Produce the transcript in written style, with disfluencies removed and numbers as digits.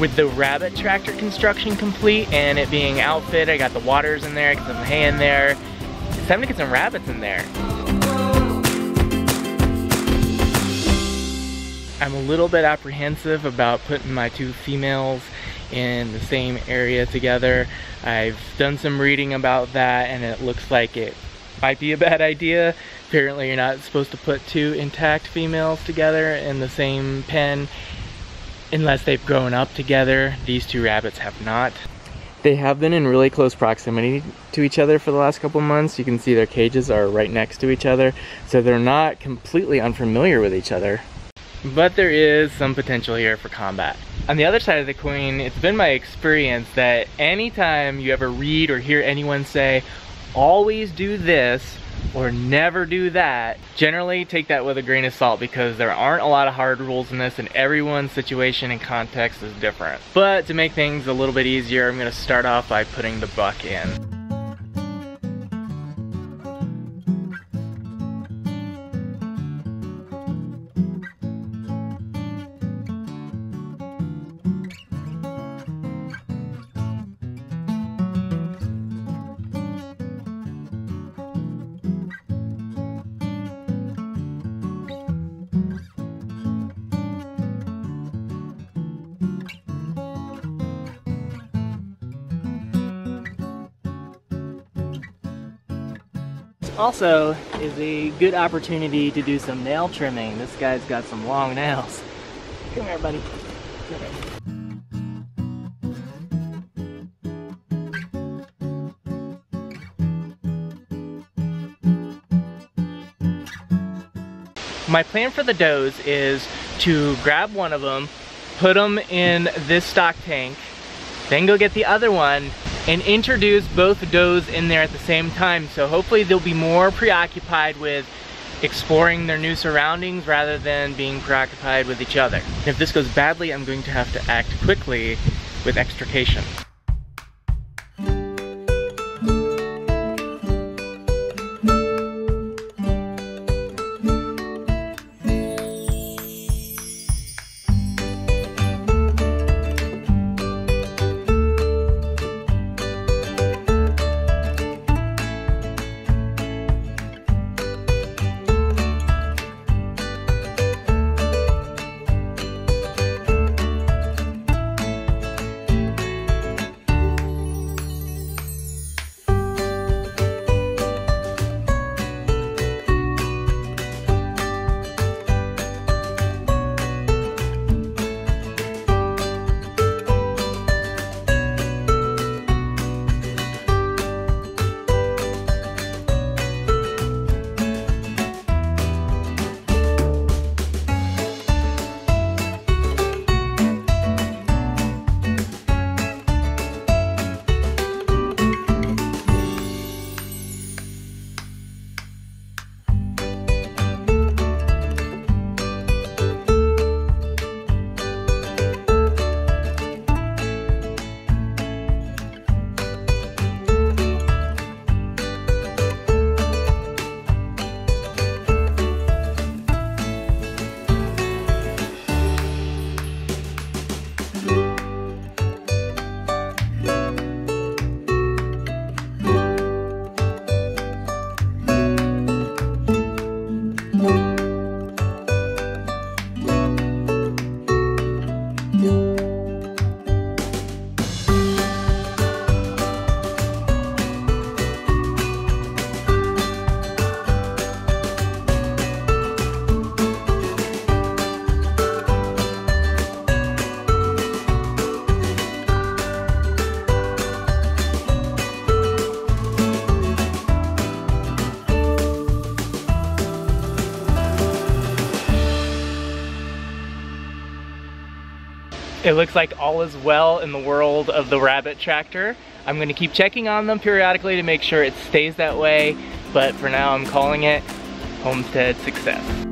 With the Rabbit tractor construction complete and it being outfitted, I got the waters in there, I got some hay in there. It's time to get some rabbits in there. I'm a little bit apprehensive about putting my two females in the same area together. I've done some reading about that and it looks like it might be a bad idea. Apparently you're not supposed to put two intact females together in the same pen unless they've grown up together. These two rabbits have not. They have been in really close proximity to each other for the last couple months. You can see their cages are right next to each other, so they're not completely unfamiliar with each other. But there is some potential here for combat. On the other side of the coin, it's been my experience that anytime you ever read or hear anyone say, always do this or never do that, generally take that with a grain of salt because there aren't a lot of hard rules in this and everyone's situation and context is different. But to make things a little bit easier, I'm gonna start off by putting the buck in. Also is a good opportunity to do some nail trimming. This guy's got some long nails. Come here, buddy. Come here. My plan for the does is to grab one of them, put them in this stock tank, then go get the other one, and introduce both does in there at the same time. So hopefully they'll be more preoccupied with exploring their new surroundings rather than being preoccupied with each other. And if this goes badly, I'm going to have to act quickly with extrication. It looks like all is well in the world of the Rabbit tractor. I'm gonna keep checking on them periodically to make sure it stays that way, but for now I'm calling it Homestead Success.